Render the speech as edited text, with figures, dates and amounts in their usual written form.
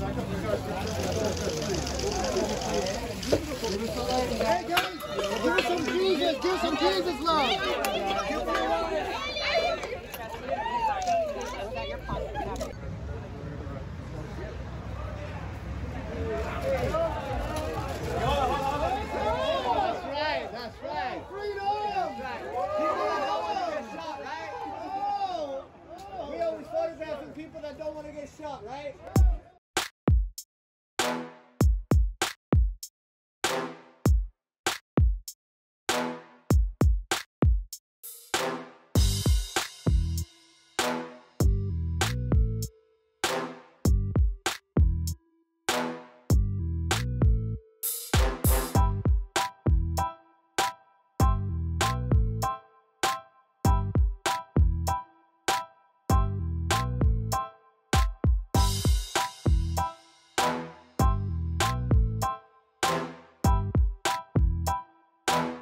Hey guys, give some Jesus love. People that don't want to get shot, right?